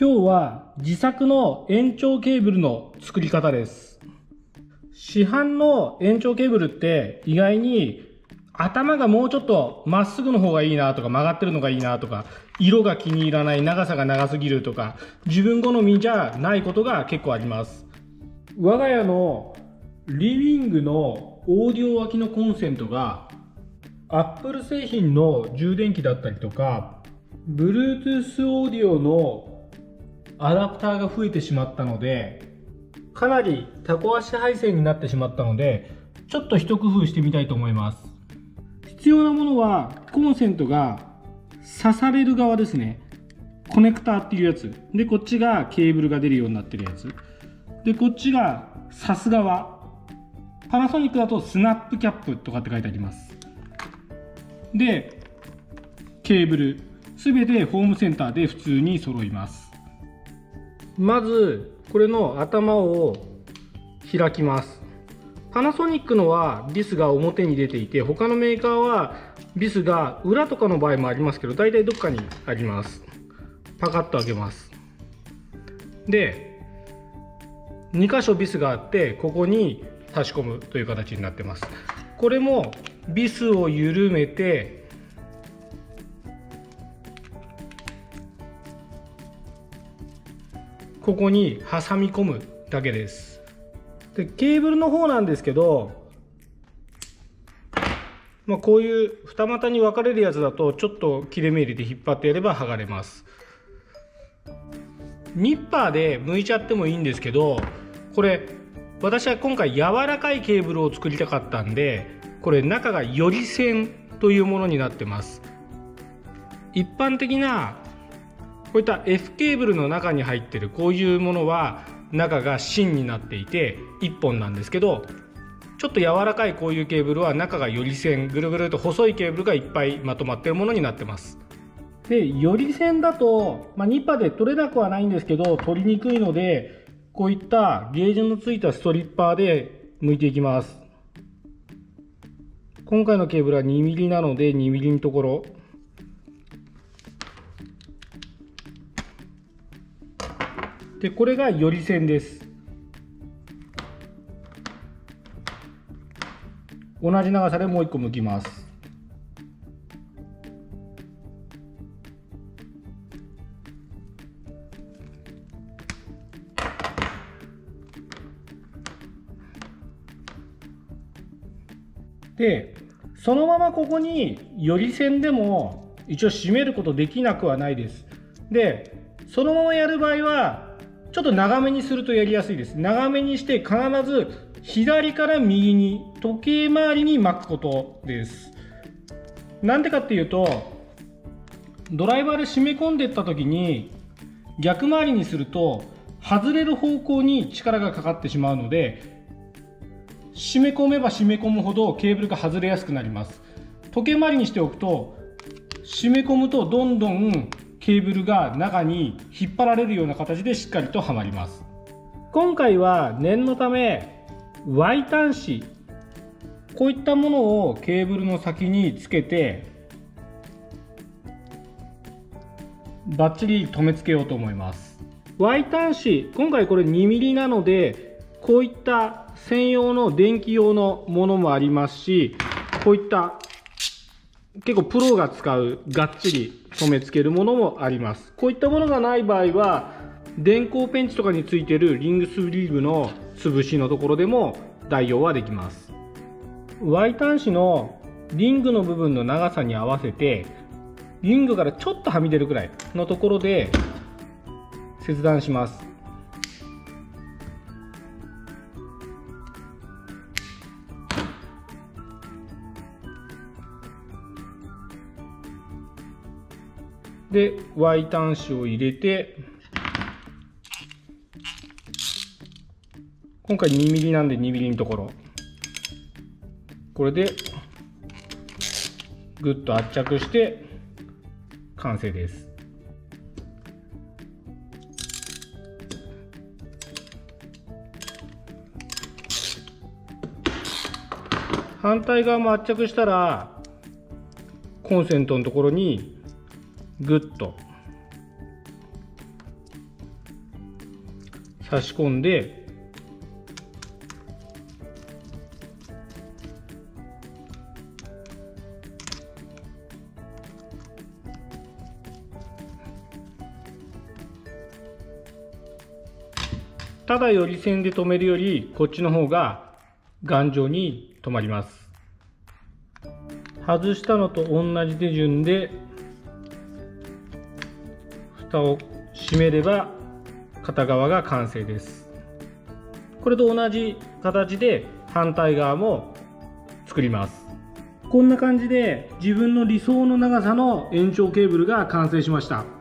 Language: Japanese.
今日は自作の延長ケーブルの作り方です。市販の延長ケーブルって意外に頭がもうちょっとまっすぐの方がいいなとか曲がってるのがいいなとか色が気に入らない、長さが長すぎるとか自分好みじゃないことが結構あります。我が家のリビングのオーディオ脇のコンセントが Apple 製品の充電器だったりとか Bluetooth オーディオのアダプターが増えてしまったのでかなりタコ足配線になってしまったのでちょっと一工夫してみたいと思います。必要なものはコンセントが刺される側ですね。コネクターっていうやつで、こっちがケーブルが出るようになってるやつで、こっちが刺す側。パナソニックだとスナップキャップとかって書いてあります。でケーブル全てホームセンターで普通に揃います。まずこれの頭を開きます。パナソニックのはビスが表に出ていて、他のメーカーはビスが裏とかの場合もありますけど、大体どっかにあります。パカッと開けます。で2箇所ビスがあって、ここに差し込むという形になってます。これもビスを緩めてここに挟み込むだけです。でケーブルの方なんですけど、こういう二股に分かれるやつだとちょっと切れ目入れて引っ張ってやれば剥がれます。ニッパーで剥いちゃってもいいんですけど、これ私は今回柔らかいケーブルを作りたかったんで、これ中がより線というものになってます。一般的なこういった F ケーブルの中に入ってるこういうものは中が芯になっていて1本なんですけど、ちょっと柔らかいこういうケーブルは中がより線、ぐるぐると細いケーブルがいっぱいまとまってるものになってます。でより線だと、ニッパーで取れなくはないんですけど取りにくいので、こういったゲージのついたストリッパーで剥いていきます。今回のケーブルは 2mm なので 2mm のところ、でこれがより線です。同じ長さでもう1個剥きます。でそのままここにより線でも一応締めることできなくはないです。でそのままやる場合はちょっと長めにするとやりやすいです。長めにして必ず左から右に時計回りに巻くことです。なんでかっていうと、ドライバーで締め込んでいった時に逆回りにすると外れる方向に力がかかってしまうので、締め込めば締め込むほどケーブルが外れやすくなります。時計回りにしておくと締め込むとどんどんケーブルが中に引っ張られるような形でしっかりとはまります。今回は念のため Y 端子、こういったものをケーブルの先につけてバッチリ留め付けようと思います。 Y 端子、今回これ 2mm なので、こういった専用の電気用のものもありますし、こういった結構プロが使うがっちり留め付けるものもあります。こういったものがない場合は電光ペンチとかについてるリングスリーブの潰しのところでも代用はできます。 Y 端子のリングの部分の長さに合わせてリングからちょっとはみ出るくらいのところで切断します。で Y 端子を入れて、今回 2mm なんで 2mm のところ、これでぐっと圧着して完成です。反対側も圧着したらコンセントのところにグッと差し込んで、ただより線で止めるよりこっちの方が頑丈に止まります。外したのと同じ手順で蓋を閉めれば片側が完成です。これと同じ形で反対側も作ります。こんな感じで自分の理想の長さの延長ケーブルが完成しました。